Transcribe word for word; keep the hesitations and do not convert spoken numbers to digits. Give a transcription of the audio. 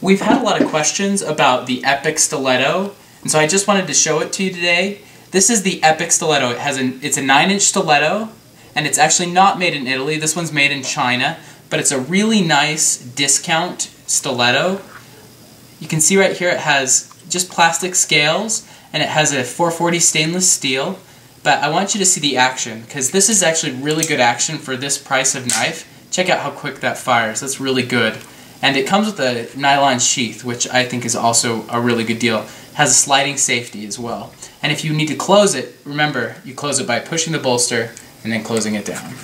We've had a lot of questions about the Epic Stiletto, and so I just wanted to show it to you today. This is the Epic Stiletto. It has an, it's a nine inch stiletto, and it's actually not made in Italy. This one's made in China, but it's a really nice discount stiletto. You can see right here it has just plastic scales, and it has a four forty stainless steel. But I want you to see the action, because this is actually really good action for this price of knife. Check out how quick that fires. That's really good. And it comes with a nylon sheath, which I think is also a really good deal. It has a sliding safety as well. And if you need to close it, remember, you close it by pushing the bolster and then closing it down.